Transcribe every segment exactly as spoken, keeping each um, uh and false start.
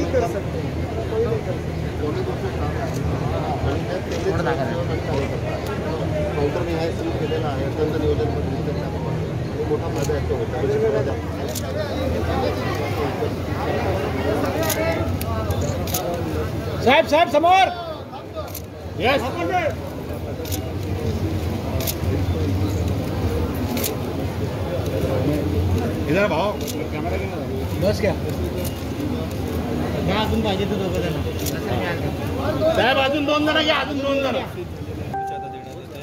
नहीं कर सकते, कोई नहीं कर सकते। साहेब साहेब समोर यस इधर भाव बस क्या अजून पाहिजे तो दोघं जण साहेब अजून दोन जण घ्या अजून दोन जण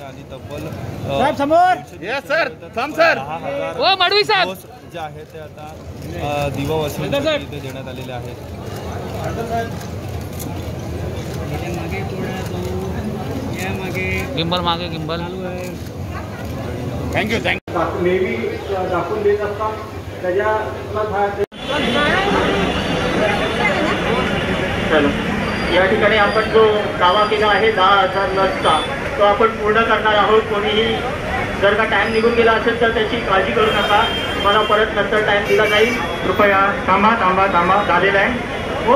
आणि तब्बल साहेब समोर यस सर थम सर ओ मढवी साहेब जे आहे ते आता दिवा वसून इथे देण्यात आलेले आहेत मागे थोडा जाऊ या मागे गिंबल मागे गिंबल थँक्यू थँक्यू नेवी दाखवून देत असता त्याच्या या ठिकाणी आपण जो दावा केला आहे दहा हजार लसचा तो आपण पूर्ण करणार आहोत। कोणीही जर का टाइम निघून गेला असेल तर त्याची काळजी करू नका, मला परत नंतर टाइम दिला जाईल। कृपया थांबा थांबा थांबा झालेला आहे हो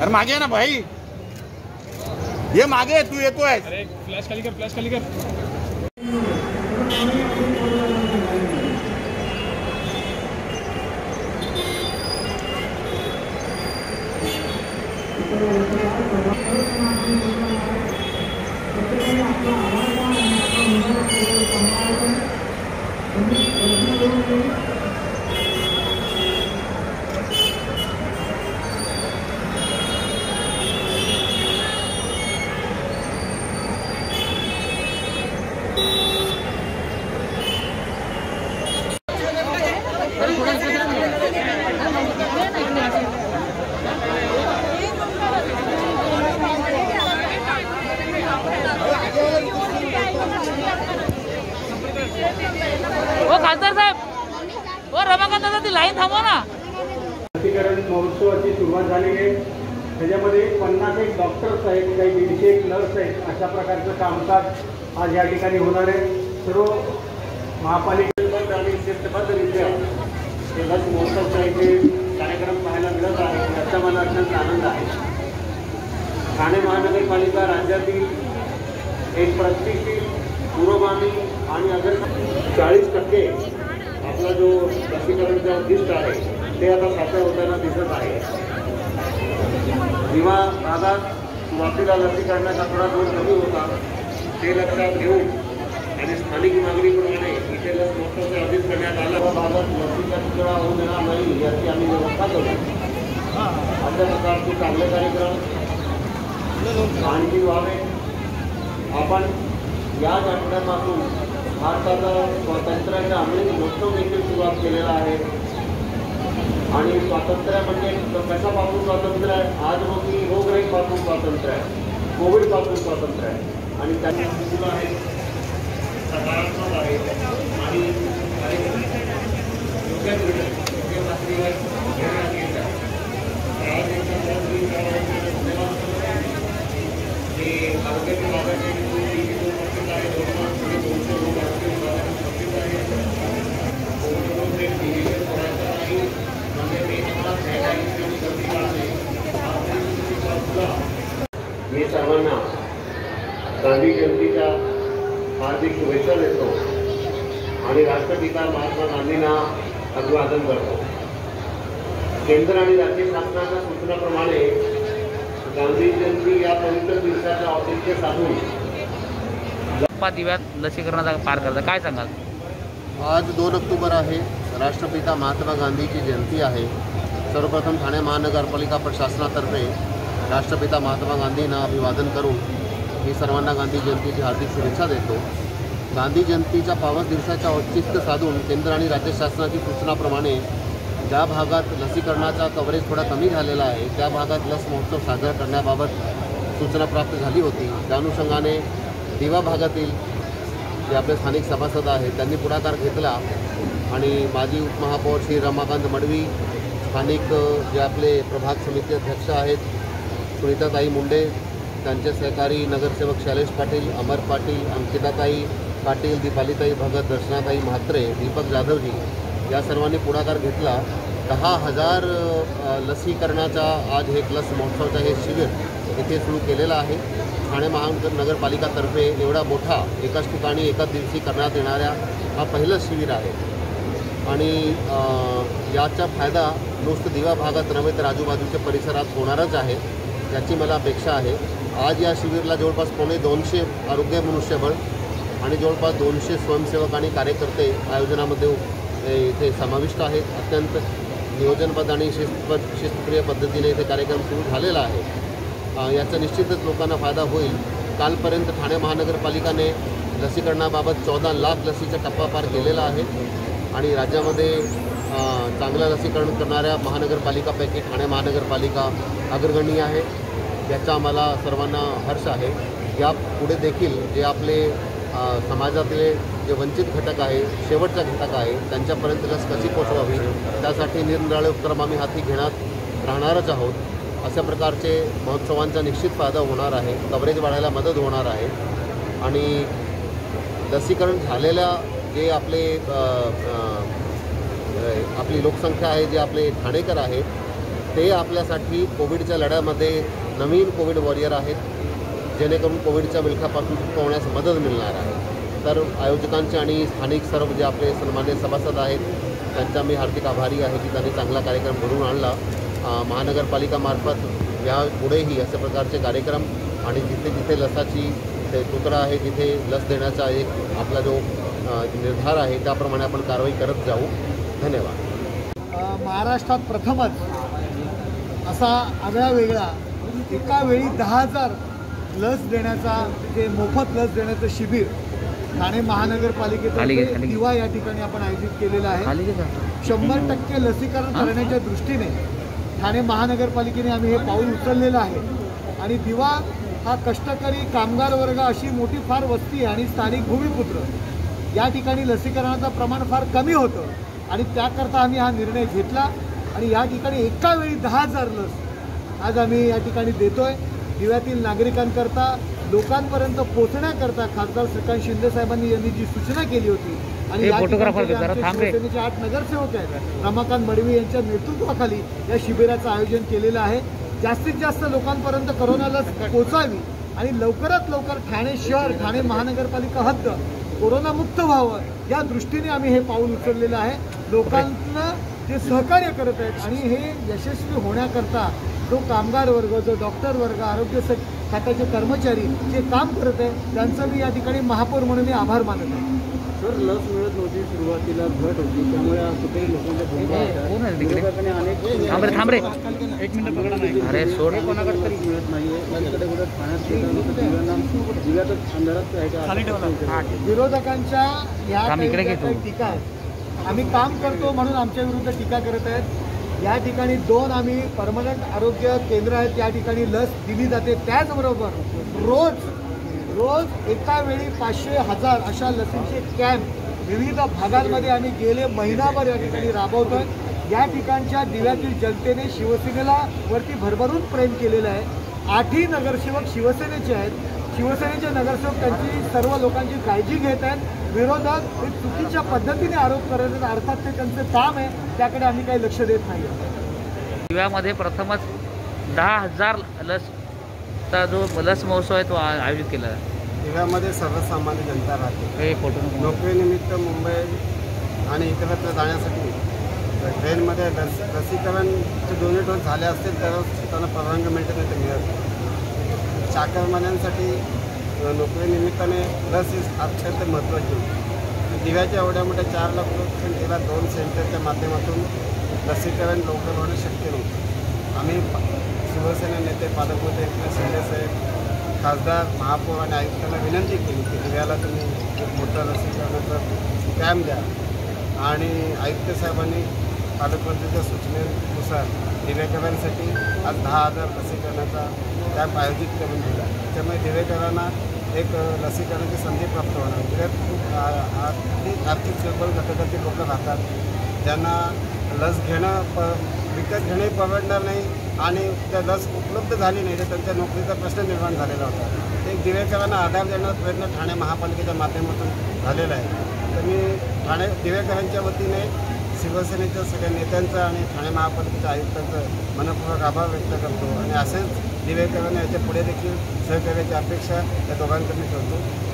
अरे मागे ना भाई ये मागे तू येतो आहेस अरे फ्लॅश खाली कर फ्लॅश खाली कर आज या ठिकाणी होणार आहे। सर्व महापालिकेतर्फे आणि शिस्तबद्ध रीत्या लस महोत्सवाचा इथे कार्यक्रम पाहायला मिळत आहे त्याचा मला अत्यंत आनंद आहे। ठाणे महानगरपालिका राज्यातील एक प्रतिष्ठित पुरोगामी आणि अगर चाळीस टक्के आपला जो लसीकरणचा उद्दिष्ट आहे ते आता साध्य होताना दिसत आहे। दिवा भागात सुरुवातीला लसीकरणाचा थोडा दोष कमी होता ते लक्षात घेऊन आणि स्थानिक नागरिकांप्रमाणे इथे लस महोत्सवाचे आयोजित करण्यात आला व भागात लसीकरण सोहळा होऊ देणार नाही याची आम्ही व्यवस्था करू। अशा प्रकारचे चांगले कार्यक्रम आणखी व्हावे। आपण याच आठवड्यापासून भारताचा स्वातंत्र्याचा अमृत महोत्सव देखील सुरुवात केलेला आहे आणि स्वातंत्र्य म्हणजे कशापासून स्वातंत्र्य आहे आज रोजी रोगराईपासून स्वातंत्र्य आहे कोविडपासून स्वातंत्र्य आहे आणि त्यांचे मुलं आहेत सकारात्मक आहेत आणि योग्य योग्य माहितीवर घेण्यात येत आहे। आरोग्याच्या बाबतीत मी सर्वांना गांधी जयंतीच्या हार्दिक शुभेच्छा देतो आणि राष्ट्रपिता महात्मा गांधींना अभिवादन करतो। केंद्र आणि राज्य शासनाच्या सूचनाप्रमाणे गांधी जयंती या पवित्र दिवसाचा औचित्य साधून दिव्यात लसीकरणाचा पार करता काय सांगाल? आज दोन ऑक्टोबर आहे, राष्ट्रपिता महात्मा गांधीची जयंती आहे। सर्वप्रथम ठाणे महानगरपालिका प्रशासनातर्फे राष्ट्रपिता महात्मा गांधींना अभिवादन करू। मी सर्वांना गांधी जयंतीची हार्दिक शुभेच्छा देतो। गांधी जयंतीच्या पावन दिवसाच्या औचित्य साधून केंद्र आणि राज्य शासनाची सूचनाप्रमाणे ज्या भागात लसीकरणाचा कव्हरेज थोडा कमी झालेला आहे त्या भागात लस महोत्सव साजरा करण्याबाबत सूचना प्राप्त झाली होती। त्या अनुषंगाने दिवा भागातील जे आपले स्थानिक सभासद आहेत त्यांनी पुढाकार घेतला आणि माजी उपमहापौर श्री रमाकांत मढवी, स्थानिक जे आपले प्रभाग समिती अध्यक्ष आहेत सुनिता मुंडे, त्यांचे सहकारी नगरसेवक शैलेश पाटील, अमर पाटील, अंकिता पाटील, पाटील, दिपालीताई भगत, दर्शनाताई म्हात्रे, दीपक जाधव जी या सर्वांनी पुढाकार घेतला। दहा हजार लसीकरणाचा आज हे लस महोत्सवाचं हे शिबिर इथे सुरू केलेलं आहे। ठाणे महानगरपालिकातर्फे एवढा मोठा एकाच ठिकाणी एकाच दिवशी करण्यात येणाऱ्या हा पहिलं शिबिर आहे आणि याचा फायदा नुसतं दिवा भागात नव्हे तर आजूबाजूच्या परिसरात होणारच आहे, याची मला अपेक्षा आहे। आज या शिबिरला जवळपास पावणे दोनशे आरोग्य मनुष्यबळ आणि जवळपास दोनशे स्वयंसेवक आणि कार्यकर्ते आयोजनामध्ये इथे समाविष्ट आहेत। अत्यंत नियोजनबद्ध आणि शिस्तबद्ध शिस्तप्रिय पद्धतीने इथे कार्यक्रम सुरू झालेला आहे, याचा निश्चितच लोकांना फायदा होईल। कालपर्यंत ठाणे महानगरपालिकाने लसीकरणाबाबत चौदा लाख लसीचा टप्पा पार केलेला आहे आणि राज्यामध्ये चांगलं लसीकरण करणाऱ्या महानगरपालिकापैकी ठाणे महानगरपालिका अग्रगण्य आहे, याचा मला सर्वांना हर्ष आहे। या पुढे देखील जे आपले समाजातले जे वंचित घटक आहे, शेवटचा घटक आहे, त्यांच्यापर्यंत लस कशी पोहोचवावी त्यासाठी निरनिराळे उपक्रम आम्ही हाती घेण्यात राहणारच आहोत। अशा प्रकारचे महोत्सवांचा निश्चित फायदा होणार आहे, कव्हरेज वाढायला मदत होणार आहे आणि लसीकरण झालेल्या जे आपले आपली लोकसंख्या आहे, जे आपले ठाणेकर आहेत, ते आपल्यासाठी कोविडच्या लढ्यामध्ये नवीन कोविड वॉरियर आहेत, जेणेकरून कोविडच्या विळख्यापासून मुक्त होण्यास मदत मिळणार आहे। तर आयोजकांचे आणि स्थानिक सर्व जे आपले सन्मान्य सभासद आहेत त्यांचा मी हार्दिक आभारी आहे की त्यांनी चांगला कार्यक्रम घडवून आणला। महानगरपालिकामार्फत या पुढेही अशा प्रकारचे कार्यक्रम आणि जिथे जिथे लसाची ते तुकडा आहे तिथे लस देण्याचा एक आपला जो निर्धार आहे त्याप्रमाणे आपण कारवाई करत जाऊ। धन्यवाद। महाराष्ट्रात प्रथमच असा आगळा वेगळा एका वेळी दहा हजार लस देण्याचा जे मोफत लस देण्याचं शिबिर ठाणे महानगरपालिकेतर्फे दिवा या ठिकाणी आपण आयोजित केलेलं आहे। शंभर टक्के लसीकरण करण्याच्या दृष्टीने ठाणे महानगरपालिकेने आम्ही हे पाऊल उचललेलं आहे आणि दिवा हा कष्टकरी कामगार वर्ग अशी मोठी फार वस्ती आणि स्थानिक भूमिपुत्र या ठिकाणी लसीकरणाचं प्रमाण फार कमी होतं आणि त्याकरता आम्ही हा निर्णय घेतला आणि या ठिकाणी एका वेळी दहा हजार लस आज आम्ही या ठिकाणी देतोय। दिव्यातील नागरिकांकरता लोकांपर्यंत पोहोचण्याकरता खासदार श्रीकांत शिंदे साहेबांनी यांनी जी सूचना केली होती आणि शिवसेनेचे आठ नगरसेवक आहेत रमाकांत मढवी यांच्या नेतृत्वाखाली या शिबिराचं आयोजन केलेलं आहे। जास्तीत जास्त लोकांपर्यंत कोरोना लस पोहोचावी आणि लवकरात लवकर ठाणे शहर, ठाणे महानगरपालिका हद्द कोरोनामुक्त व्हावं या दृष्टीने आम्ही हे पाऊल उचललेलं आहे। लोकांना जे सहकार्य करत आहेत आणि हे यशस्वी होण्याकरता जो कामगार वर्ग, जो डॉक्टर वर्ग, आरोग्य खात्याचे कर्मचारी जे काम करत आहेत त्यांचं मी या ठिकाणी महापौर म्हणून मी आभार मानत आहे। सर, लस मिळत नव्हती, सुरुवातीला घट होती, त्यामुळे कुठेही लोकांच्या विरोधकांच्या या टीका आम्ही काम करतो म्हणून आमच्या विरुद्ध टीका करत आहेत। या ठिकाणी दोन आम्ही परमनंट आरोग्य केंद्र आहेत, या ठिकाणी लस दिली जाते। त्याचबरोबर रोज रोज एका वेळी पाचशे हजार अशा लसीचे कॅम्प विविध भागांमध्ये आम्ही गेले महिनाभर या ठिकाणी राबवतो आहे। या ठिकाणच्या दिव्यातील जनतेने शिवसेनेला वरती भरभरून प्रेम केलेलं आहे। आठही नगरसेवक शिवसेनेचे आहेत, शिवसेनेचे नगरसेवक त्यांची सर्व लोकांची काळजी घेत आहेत। विरोधक हे चुकीच्या पद्धतीने आरोप करत आहेत, अर्थात ते त्यांचं काम आहे, त्याकडे आम्ही काही लक्ष देत नाही। दिव्यामध्ये प्रथमच दहा हजार लस जो लस महोत्सव आहे तो आयोजित केला आहे। दिव्यामध्ये सर्वसामान्य जनता राहते, नोकरीनिमित्त मुंबई आणि इतरत्र जाण्यासाठी ट्रेनमध्ये लस लसीकरण दोन्ही डोस झाले असतील तरच त्यांना परवानगी मिळते, नाही तर मिळत। चाकरमान्यांसाठी नोकरीनिमित्ताने लस ही अत्यंत महत्त्वाची होती। दिव्याच्या एवढ्या मोठ्या चार लाख लोक तिला दोन सेंटरच्या माध्यमातून लसीकरण लवकर होणं शक्य नव्हतं। आम्ही शिवसेना नेते पालकमंत्री एकनाथ शिंदे साहेब, खासदार, महापौर आणि आयुक्तांना विनंती केली की दिव्याला तुम्ही एक मोठा लसीकरणाचा कॅम्प द्या आणि आयुक्त साहेबांनी पालकमंत्र्यांच्या सूचनेनुसार दिव्याकरांसाठी आज दहा हजार लसीकरणाचा कॅम्प आयोजित करून दिला। त्यामुळे दिव्याकरांना एक लसीकरणाची संधी प्राप्त होणार। दिव्यात खूप आर्थिक दुर्बल घटकातील लोक राहतात, त्यांना लस घेणं प विकत घेणे परवडणार नाही आणि त्या लस उपलब्ध झाली नाही तर त्यांच्या नोकरीचा प्रश्न निर्माण झालेला होता। ते एक दिवेकरांना आधार देण्याचा प्रयत्न ठाणे महापालिकेच्या माध्यमातून झालेला आहे। तर मी ठाणे दिवेकरांच्या वतीने शिवसेनेच्या सगळ्या नेत्यांचं आणि ठाणे महापालिकेच्या आयुक्तांचं मनपूर्वक आभार व्यक्त करतो आणि असेच दिवेकरांना याच्या पुढे देखील सहकार्याची अपेक्षा या दोघांकडून करतो।